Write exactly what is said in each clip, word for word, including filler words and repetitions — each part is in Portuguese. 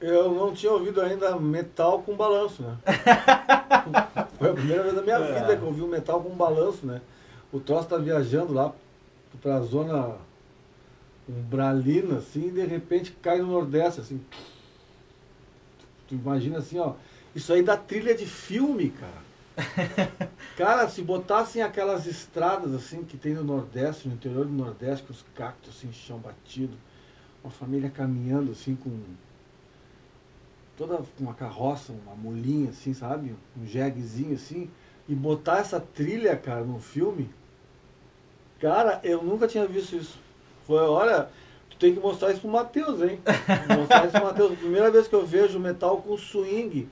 Eu não tinha ouvido ainda metal com balanço, né? Foi a primeira vez da minha é. vida que eu ouvi um metal com balanço, né? O troço tá viajando lá pra zona umbralina, assim, e de repente cai no Nordeste, assim. Tu imagina assim, ó. Isso aí dá trilha de filme, cara. Cara, se botassem aquelas estradas, assim, que tem no Nordeste, no interior do Nordeste, com os cactos, assim, chão batido, uma família caminhando, assim, com... toda uma carroça, uma molinha, assim, sabe? Um jeguezinho, assim. E botar essa trilha, cara, num filme... Cara, eu nunca tinha visto isso. Foi, olha... Tu tem que mostrar isso pro Matheus, hein? Mostrar isso pro Matheus. Primeira vez que eu vejo metal com swing.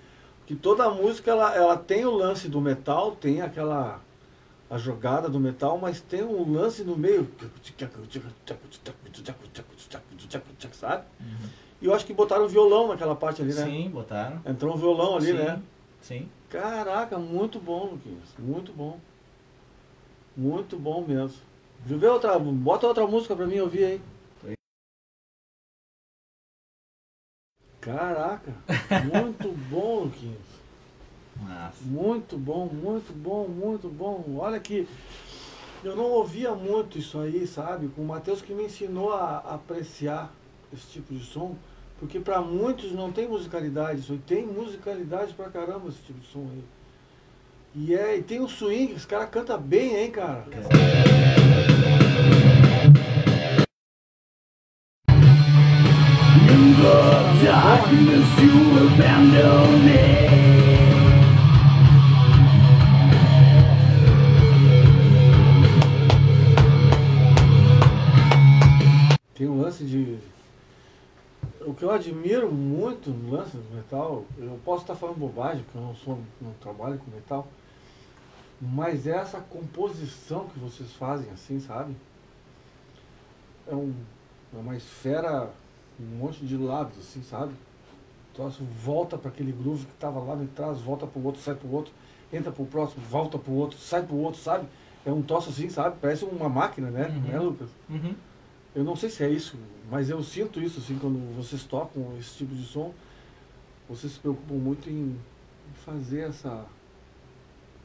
Que toda música, ela, ela tem o lance do metal, tem aquela... a jogada do metal, mas tem um lance no meio. Sabe? Uhum. E eu acho que botaram um violão naquela parte ali, né? Sim, botaram. Entrou um violão ali, sim, né? Sim. Caraca, muito bom, Luquinhas. Muito bom. Muito bom mesmo. Vê outra, bota outra música pra mim ouvir aí. Caraca, muito bom, Luquinhas. Nossa. Muito bom, muito bom, muito bom. Olha que... eu não ouvia muito isso aí, sabe? Com o Matheus que me ensinou a, a apreciar esse tipo de som, porque para muitos não tem musicalidade, isso tem musicalidade pra caramba esse tipo de som aí. E, é, e tem o swing, os caras cantam bem, hein, cara? É. Tem um lance de... o que eu admiro muito no lance do metal, eu posso estar falando bobagem, porque eu não, sou, não trabalho com metal, mas é essa composição que vocês fazem, assim, sabe? É, um, é uma esfera, um monte de lados, assim, sabe? O troço volta para aquele groove que estava lá de trás, volta para o outro, sai para o outro, entra para o próximo, volta para o outro, sai para o outro, sabe? É um troço assim, sabe? Parece uma máquina, né? Uhum. Não é, Lucas? Uhum. Eu não sei se é isso, mas eu sinto isso, assim, quando vocês tocam esse tipo de som, vocês se preocupam muito em fazer essa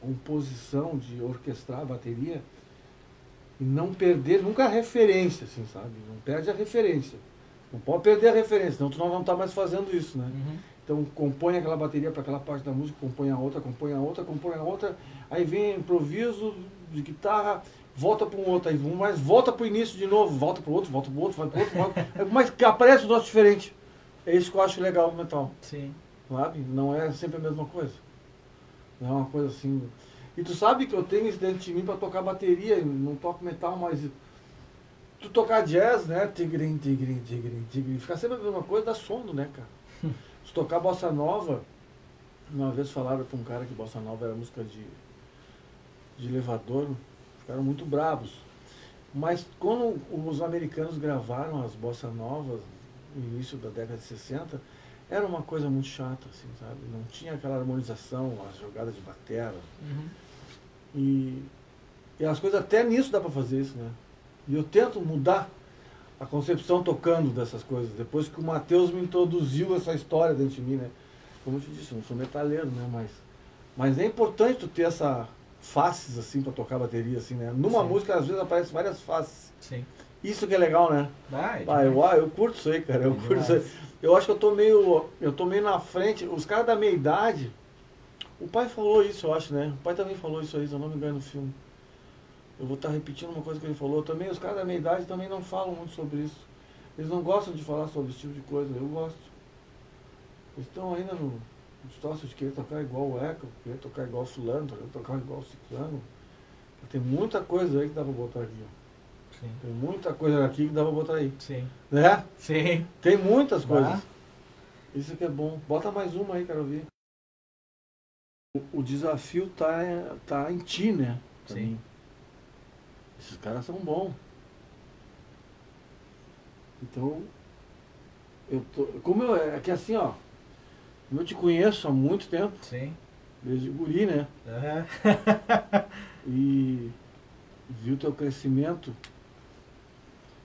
composição de orquestrar a bateria e não perder nunca a referência, assim, sabe? Não perde a referência. Não pode perder a referência, senão tu não vai estar mais fazendo isso, né? Uhum. Então compõe aquela bateria para aquela parte da música, compõe a outra, compõe a outra, compõe a outra, aí vem improviso de guitarra, volta para um outro, aí um, mas volta para o início de novo, volta para o outro, volta para o outro, vai para o outro, volta, mas aparece um troço diferente. É isso que eu acho legal no metal. Sim. Sabe? Não é sempre a mesma coisa. Não é uma coisa assim... E tu sabe que eu tenho isso dentro de mim para tocar bateria, não toco metal, mas... tu tocar jazz, né? Tigrim, tigrim, tigrim, tigrim. Ficar sempre a mesma coisa dá sono, né, cara? Se tocar bossa nova... uma vez falaram para um cara que bossa nova era música de, de elevador, ficaram muito bravos. Mas quando os americanos gravaram as bossa novas no início da década de sessenta, era uma coisa muito chata, assim, sabe? Não tinha aquela harmonização, as jogadas de batera. Uhum. E, e as coisas até nisso dá pra fazer isso, né? E eu tento mudar a concepção tocando dessas coisas. Depois que o Matheus me introduziu essa história dentro de mim, né? Como eu te disse, eu não sou metaleiro, né? Mas, mas é importante tu ter essa... faces, assim, pra tocar bateria, assim, né? Numa Sim. música, às vezes, aparecem várias faces. Sim. Isso que é legal, né? Ah, é ah, eu, eu curto isso aí, cara. Eu é curto demais. Isso aí. Eu acho que eu tô meio... eu tô meio na frente. Os caras da minha idade... o pai falou isso, eu acho, né? O pai também falou isso aí, se eu não me engano, no filme. Eu vou estar tá repetindo uma coisa que ele falou. Também, os caras da minha idade também não falam muito sobre isso. Eles não gostam de falar sobre esse tipo de coisa. Eu gosto. Eles estão ainda no... os troços de querer tocar igual o Eco, querer tocar igual o fulano, querer tocar igual o ciclano. Tem muita coisa aí que dá pra botar aqui. Sim. Tem muita coisa aqui que dá pra botar aí. Sim. Né? Sim. Tem muitas coisas. Ah. Isso que é bom. Bota mais uma aí, quero ouvir. O, o desafio tá, tá em ti, né? Pra Sim. mim. Esses caras são bons. Então, eu tô... como eu... é que assim, ó. Eu te conheço há muito tempo. Sim. Desde guri, né? Uhum. E vi o teu crescimento.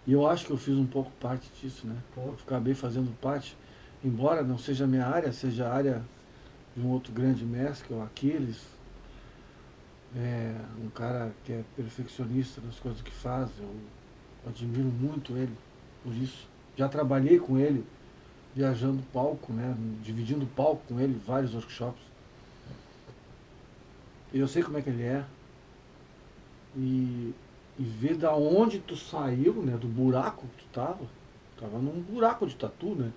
E eu acho que eu fiz um pouco parte disso, né? Pô. Eu acabei fazendo parte. embora não seja a minha área, seja a área de um outro grande mestre, que é o Aquiles, é um cara que é perfeccionista nas coisas que faz, eu admiro muito ele por isso. Já trabalhei com ele, viajando palco, né, dividindo palco com ele, vários workshops. E eu sei como é que ele é. E, e ver da onde tu saiu, né, do buraco que tu tava. Tava num buraco de tatu, né?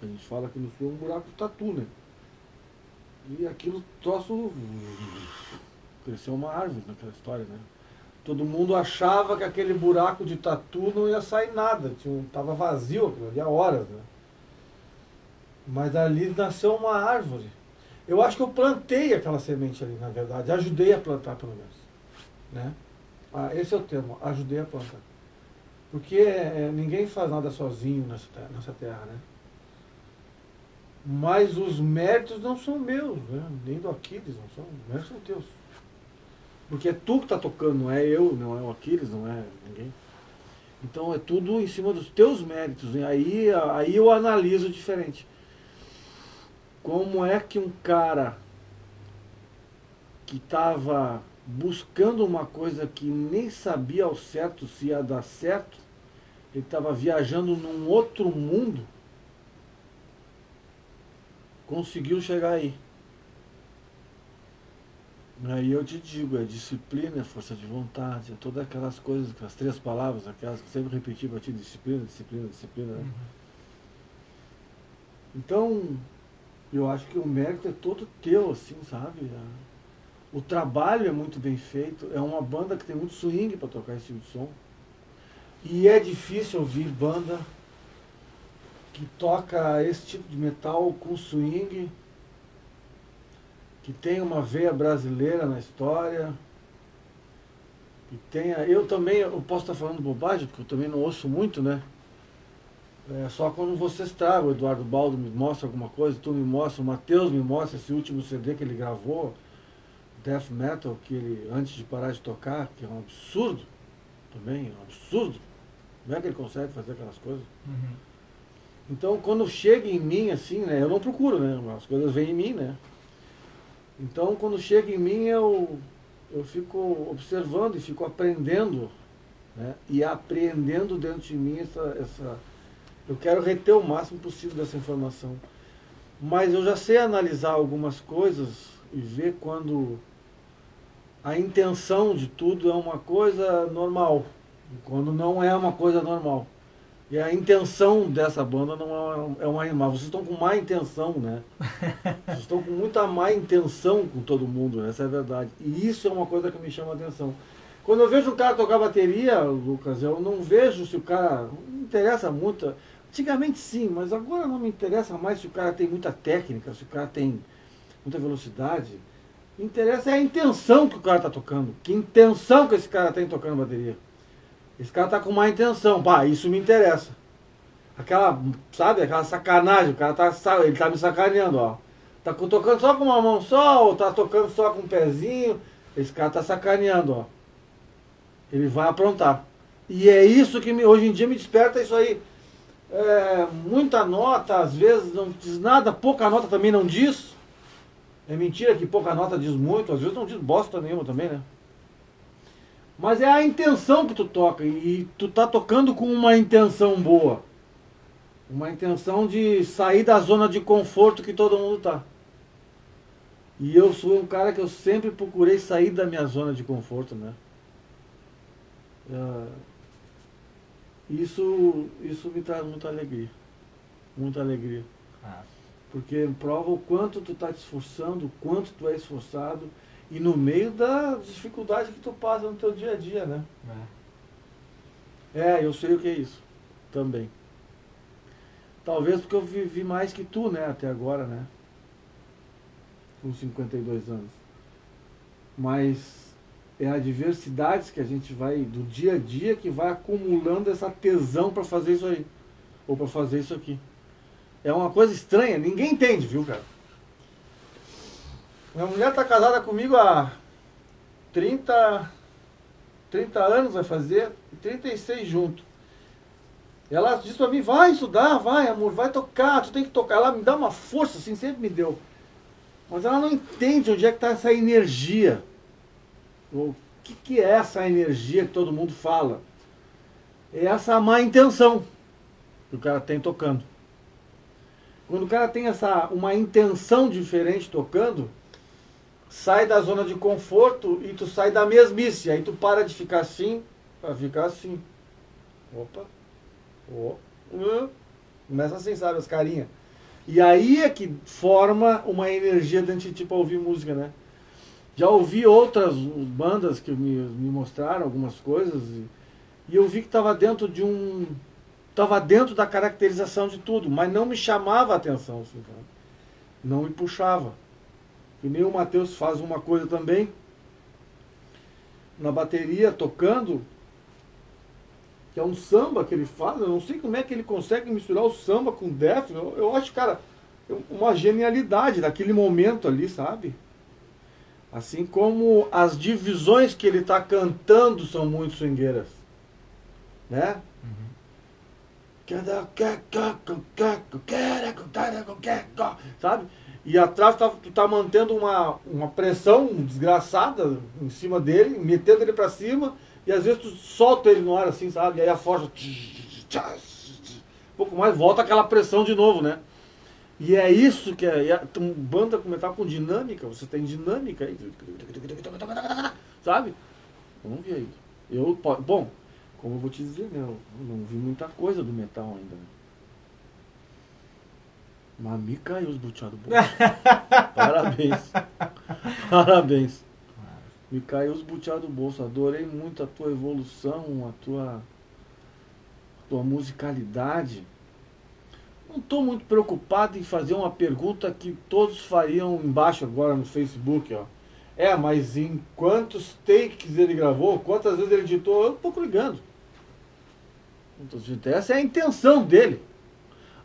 A gente fala que no sul é um buraco de tatu, né? E aquilo, troço, cresceu uma árvore naquela história, né? Todo mundo achava que aquele buraco de tatu não ia sair nada, tinha, tava vazio aquilo ali há horas, né? Mas ali nasceu uma árvore. Eu acho que eu plantei aquela semente ali, na verdade, ajudei a plantar pelo menos, né? Ah, esse é o termo, ajudei a plantar. Porque é, ninguém faz nada sozinho nessa terra, nessa terra, né? Mas os méritos não são meus, né? Nem do Aquiles, não são, os méritos são teus. Porque é tu que está tocando, não é eu, não é o Aquiles, não é ninguém. Então é tudo em cima dos teus méritos, né? Aí, aí eu analiso diferente. Como é que um cara que estava buscando uma coisa que nem sabia ao certo se ia dar certo, ele estava viajando num outro mundo, conseguiu chegar aí? Aí eu te digo, é disciplina, é força de vontade, é todas aquelas coisas, aquelas três palavras, aquelas que eu sempre repeti para ti, disciplina, disciplina, disciplina. Né? Uhum. Então, eu acho que o mérito é todo teu, assim, sabe? O trabalho é muito bem feito, é uma banda que tem muito swing para tocar esse tipo de som. E é difícil ouvir banda que toca esse tipo de metal com swing, que tem uma veia brasileira na história, que tenha... Eu também, eu posso estar falando bobagem, porque eu também não ouço muito, né? É só quando vocês tragam, o Eduardo Baldo me mostra alguma coisa, tu me mostra, o Matheus me mostra esse último C D que ele gravou, Death Metal, que ele, antes de parar de tocar, que é um absurdo, também, é um absurdo. Como é que ele consegue fazer aquelas coisas? Uhum. Então, quando chega em mim, assim, né, eu não procuro, né, as coisas vêm em mim, né. Então, quando chega em mim, eu, eu fico observando e fico aprendendo, né, e apreendendo dentro de mim essa, essa... Eu quero reter o máximo possível dessa informação. Mas eu já sei analisar algumas coisas e ver quando a intenção de tudo é uma coisa normal, e quando não é uma coisa normal. E a intenção dessa banda não é uma má. Vocês estão com má intenção, né? Vocês estão com muita má intenção com todo mundo, essa é a verdade. E isso é uma coisa que me chama a atenção. Quando eu vejo um cara tocar bateria, Lucas, eu não vejo se o cara... Não me interessa muito. Antigamente sim, mas agora não me interessa mais se o cara tem muita técnica, se o cara tem muita velocidade. Me interessa é a intenção que o cara está tocando. Que intenção que esse cara tem tocando bateria. Esse cara tá com má intenção, pá, isso me interessa. Aquela, sabe, aquela sacanagem, o cara tá, sabe, ele tá me sacaneando, ó. Tá tocando só com uma mão só, ou tá tocando só com um pezinho, esse cara tá sacaneando, ó. Ele vai aprontar. E é isso que me, hoje em dia me desperta isso aí. É, muita nota, às vezes não diz nada, pouca nota também não diz. É mentira que pouca nota diz muito, às vezes não diz bosta nenhuma também, né? Mas é a intenção que tu toca, e tu tá tocando com uma intenção boa. Uma intenção de sair da zona de conforto que todo mundo tá. E eu sou um cara que eu sempre procurei sair da minha zona de conforto, né? Isso, isso me traz muita alegria. Muita alegria. Porque prova o quanto tu tá te esforçando, o quanto tu é esforçado. E no meio da dificuldade que tu passa no teu dia a dia, né? É. é, eu sei o que é isso também. Talvez porque eu vivi mais que tu, né? Até agora, né? Com cinquenta e dois anos. Mas é a diversidade que a gente vai, do dia a dia, que vai acumulando essa tesão pra fazer isso aí. Ou pra fazer isso aqui. É uma coisa estranha, ninguém entende, viu, cara? Minha mulher tá casada comigo há trinta anos, vai fazer, e trinta e seis junto. Ela diz para mim, vai estudar, vai amor, vai tocar, tu tem que tocar. Ela me dá uma força, assim, sempre me deu. Mas ela não entende onde é que está essa energia. O que, que é essa energia que todo mundo fala? É essa má intenção que o cara tem tocando. Quando o cara tem essa, uma intenção diferente tocando, sai da zona de conforto e tu sai da mesmice. Aí tu para de ficar assim, para ficar assim. Opa. Oh. Uh. Começa assim, sabe, as carinhas. E aí é que forma uma energia dentro de ti para ouvir música, né? Já ouvi outras bandas que me, me mostraram algumas coisas e, e eu vi que estava dentro de um... Estava dentro da caracterização de tudo, mas não me chamava a atenção, assim, cara. Não me puxava. E nem o Matheus faz uma coisa também, na bateria, tocando... que é um samba que ele faz, eu não sei como é que ele consegue misturar o samba com o death, eu, eu acho, cara, uma genialidade daquele momento ali, sabe? Assim como as divisões que ele está cantando são muito swingueiras, né? Uhum. Sabe? E atrás tá, tu tá mantendo uma, uma pressão desgraçada em cima dele, metendo ele para cima. E às vezes tu solta ele no ar assim, sabe? E aí a forja... Um pouco mais, volta aquela pressão de novo, né? E é isso que é... é banda com metal com dinâmica, você tem dinâmica aí. Sabe? Vamos ver aí. Eu, bom, como eu vou te dizer, né? Eu não vi muita coisa do metal ainda. Mas me caiu os buteados bons. Parabéns. Parabéns. Me caiu os buteados do bolso, adorei muito a tua evolução, a tua, a tua musicalidade. Não estou muito preocupado em fazer uma pergunta que todos fariam embaixo agora no Facebook, ó. É, mas em quantos takes ele gravou, quantas vezes ele editou, eu não estou ligando. Essa é a intenção dele.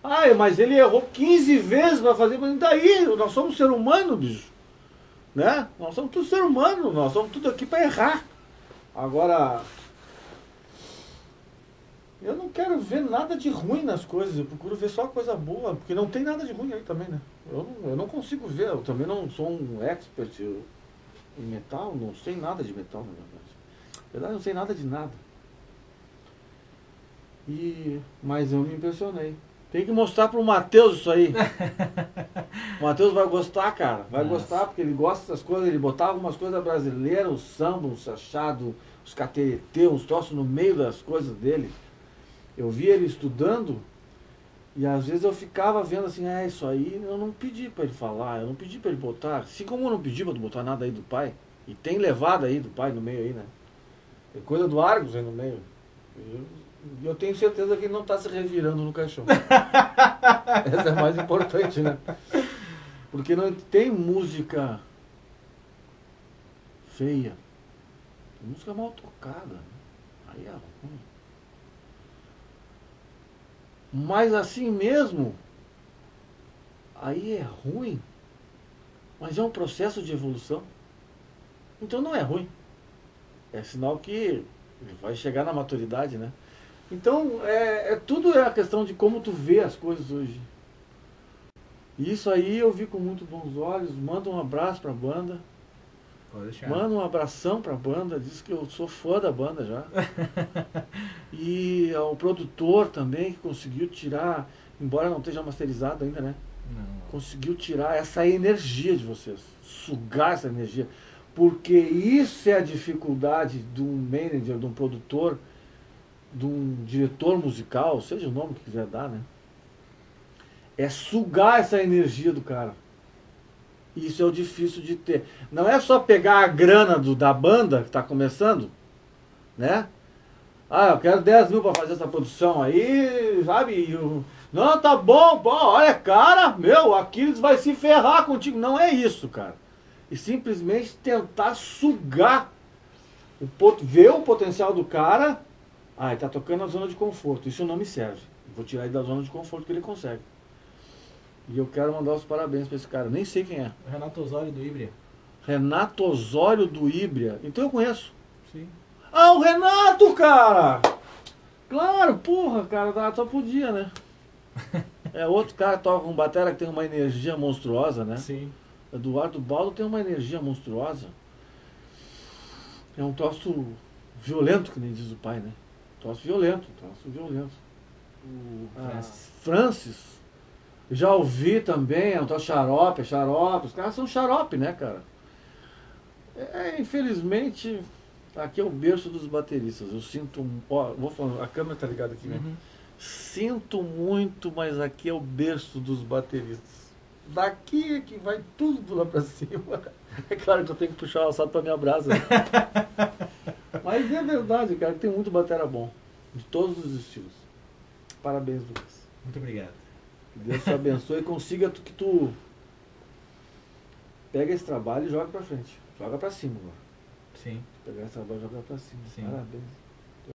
Ah, mas ele errou quinze vezes para fazer, mas daí, nós somos ser humano, bicho. Né? Nós somos tudo ser humano, nós somos tudo aqui para errar. Agora, eu não quero ver nada de ruim nas coisas, eu procuro ver só coisa boa, porque não tem nada de ruim aí também, né? Eu não, eu não consigo ver, eu também não sou um expert eu, em metal, não sei nada de metal, na verdade. Na verdade, eu não sei nada de nada. E, mas eu me impressionei. Tem que mostrar pro Matheus isso aí. O Matheus vai gostar, cara. Vai Nossa. gostar, porque ele gosta das coisas. Ele botava umas coisas brasileiras, o samba, o sachado, os cateretê, uns troços no meio das coisas dele. Eu vi ele estudando e às vezes eu ficava vendo assim, é isso aí, eu não pedi pra ele falar, eu não pedi pra ele botar. Assim como eu não pedi pra tu botar nada aí do pai. E tem levada aí do pai no meio aí, né? Tem coisa do Argos aí no meio. Eu... Eu tenho certeza que ele não está se revirando no caixão. Essa é a mais importante, né? Porque não tem música feia. Tem música mal tocada. Aí é ruim. Mas assim mesmo, aí é ruim. Mas é um processo de evolução. Então não é ruim. É sinal que ele vai chegar na maturidade, né? Então, é, é, tudo é a questão de como tu vê as coisas hoje. E isso aí eu vi com muito bons olhos. Manda um abraço pra banda. Pode deixar. Manda um abração pra banda. Diz que eu sou fã da banda já. E ao produtor também, que conseguiu tirar, embora não esteja masterizado ainda, né? Não. Conseguiu tirar essa energia de vocês. Sugar essa energia. Porque isso é a dificuldade de um manager, de um produtor... de um diretor musical, seja o nome que quiser dar, né? É sugar essa energia do cara. Isso é o difícil de ter. Não é só pegar a grana do, da banda que está começando, né? Ah, eu quero dez mil para fazer essa produção aí, sabe? Eu, não, tá bom, pô, olha, cara, meu, o Aquiles vai se ferrar contigo. Não é isso, cara. E simplesmente tentar sugar, o, ver o potencial do cara... Ah, ele tá tocando na zona de conforto. Isso não me serve. Vou tirar ele da zona de conforto que ele consegue. E eu quero mandar os parabéns pra esse cara. Nem sei quem é. Renato Osório do Hibria. Renato Osório do Hibria. Então eu conheço. Sim. Ah, o Renato, cara! Claro, porra, cara, só podia, né? É, outro cara toca um batera que tem uma energia monstruosa, né? Sim. Eduardo Baldo tem uma energia monstruosa. É um troço violento, que nem diz o pai, né? Troço violento, troço violento. O Francis. Ah, Francis. Já ouvi também, é um troço xarope, é xarope. Os caras são xarope, né, cara? É, infelizmente, aqui é o berço dos bateristas. Eu sinto... Ó, vou falar, a câmera tá ligada aqui, né? Uhum. Sinto muito, mas aqui é o berço dos bateristas. Daqui é que vai tudo lá pra cima. É claro que eu tenho que puxar o assado pra minha brasa. Mas é verdade, cara, que tem muito batera bom. De todos os estilos. Parabéns, Lucas. Muito obrigado. Que Deus te abençoe e consiga que tu pega esse trabalho e joga pra frente. Joga pra cima agora. Sim. Pegar esse trabalho e joga pra cima. Sim. Parabéns.